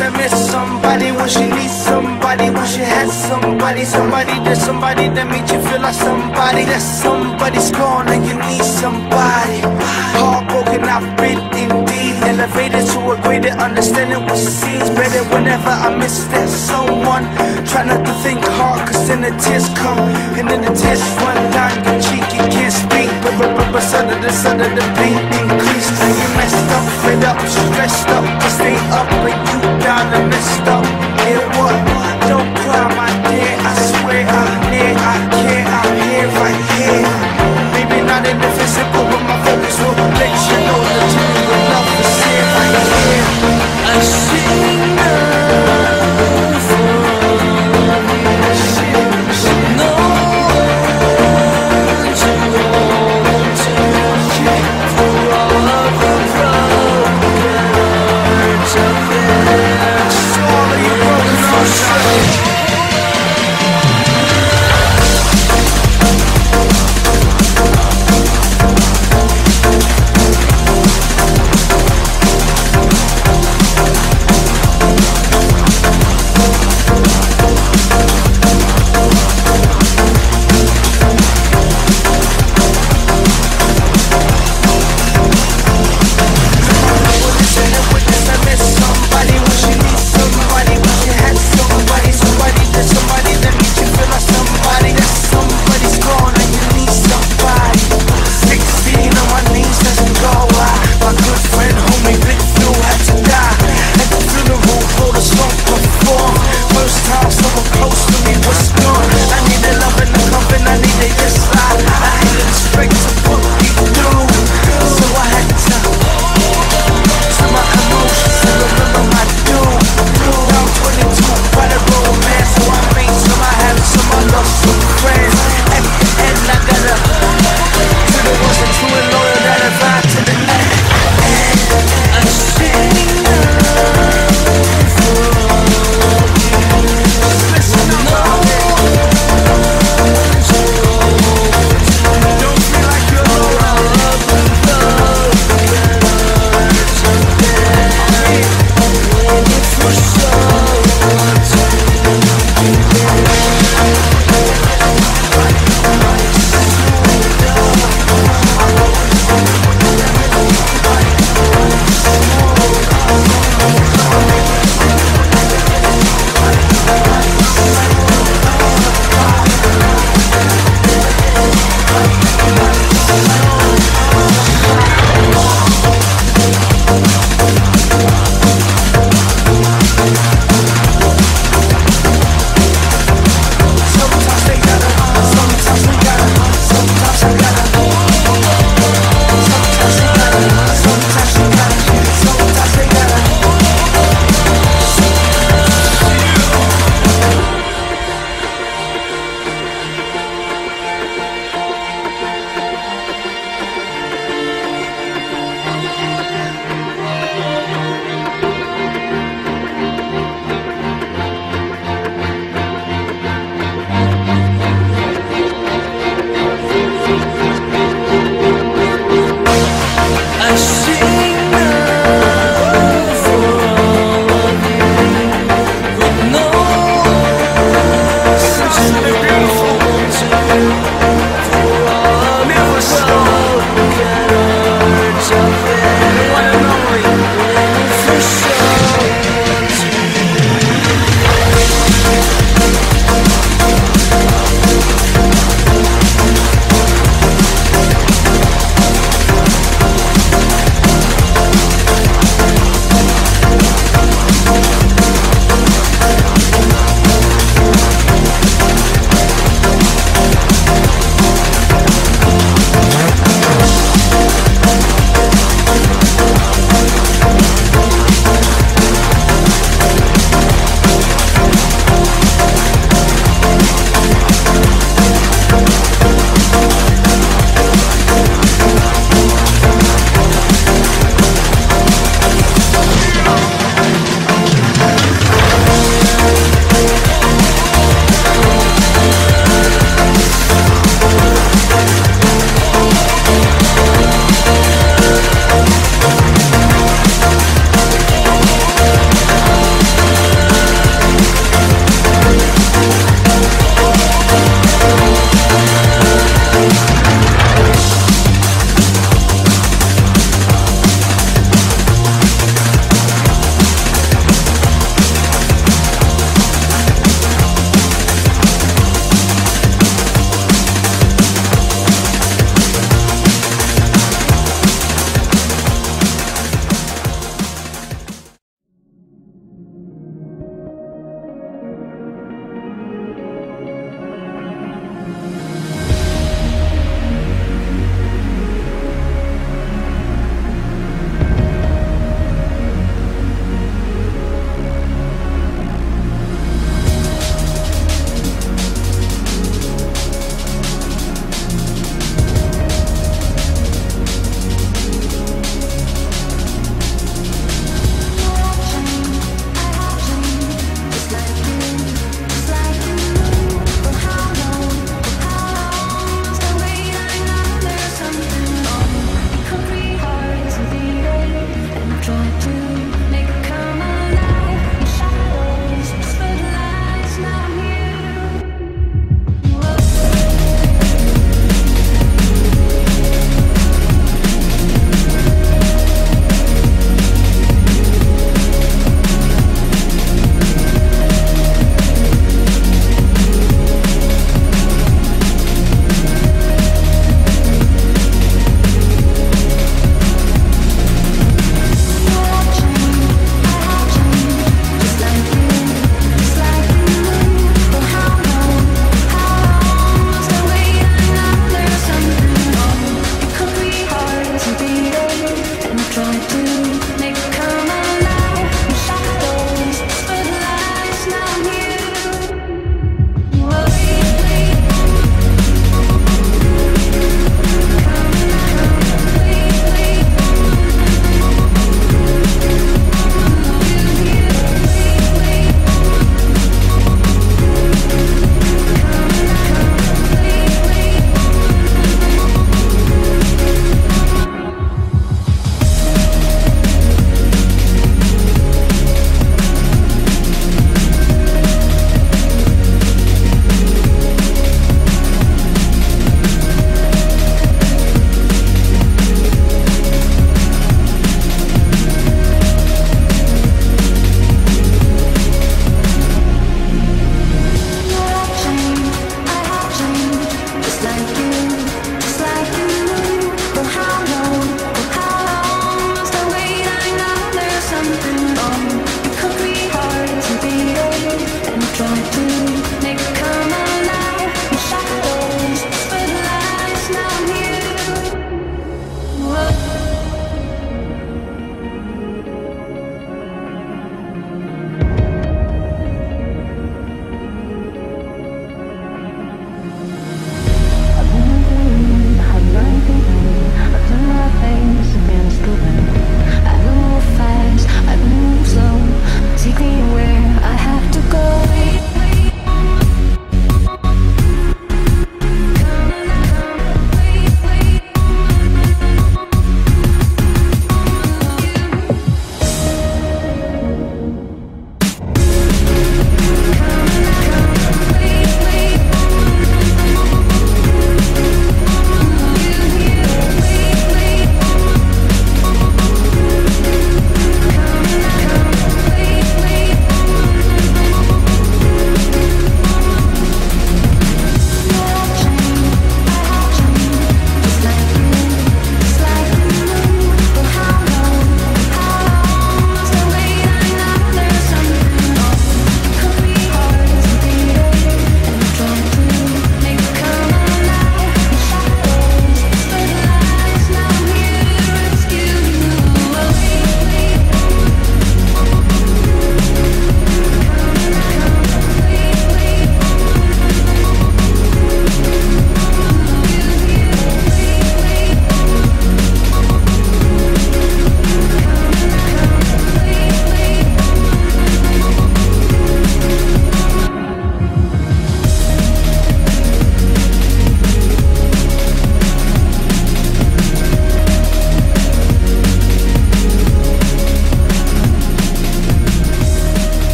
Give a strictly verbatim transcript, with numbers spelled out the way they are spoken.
I miss somebody when she needs somebody, when she has somebody, somebody there's somebody that made you feel like somebody. That somebody's gone and you need somebody. Heartbroken, I've been indeed elevated to a greater understanding, which seems better whenever I miss that someone. Try not to think hard, cause then the tears come, and then the tears run down your cheek. You can't speak, but but sudden the sudden the pain increased. And you messed up, fed up, stressed up, just stay up and you down and messed up. Yeah, what? Don't cry, my dear, I swear I'm near, I care, I'm here, right here. Maybe not in the physical, but my focus will let you know that you need enough is here, right here. I've seen enough for me, no one to hold to, for all of the broken hearts out there, so all of you broken hearts out there. Push.